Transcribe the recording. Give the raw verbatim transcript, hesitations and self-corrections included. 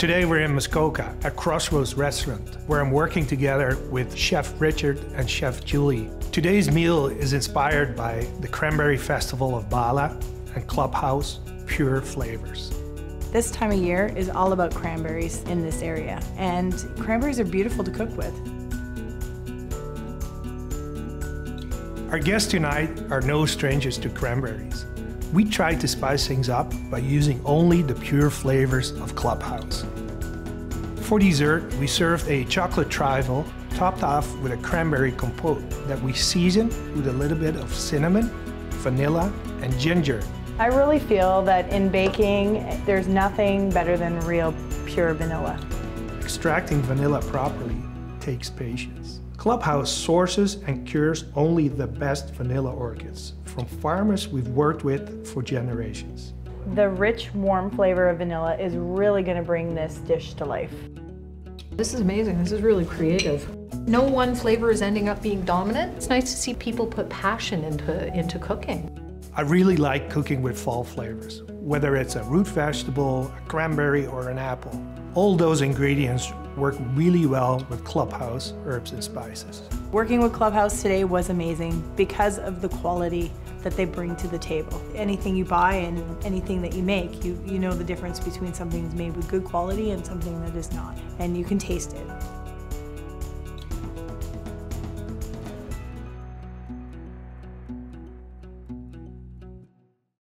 Today we're in Muskoka at Crossroads Restaurant, where I'm working together with Chef Richard and Chef Julie. Today's meal is inspired by the Cranberry Festival of Bala and Clubhouse Pure Flavors. This time of year is all about cranberries in this area, and cranberries are beautiful to cook with. Our guests tonight are no strangers to cranberries. We tried to spice things up by using only the pure flavors of Clubhouse. For dessert, we served a chocolate trifle topped off with a cranberry compote that we seasoned with a little bit of cinnamon, vanilla, and ginger. I really feel that in baking, there's nothing better than real pure vanilla. Extracting vanilla properly takes patience. Clubhouse sources and cures only the best vanilla orchids from farmers we've worked with for generations. The rich, warm flavor of vanilla is really going to bring this dish to life. This is amazing. This is really creative. No one flavor is ending up being dominant. It's nice to see people put passion into, into cooking. I really like cooking with fall flavors, whether it's a root vegetable, a cranberry, or an apple. All those ingredients work really well with Clubhouse herbs and spices. Working with Clubhouse today was amazing because of the quality that they bring to the table. Anything you buy and anything that you make, you, you know the difference between something that's made with good quality and something that is not, and you can taste it.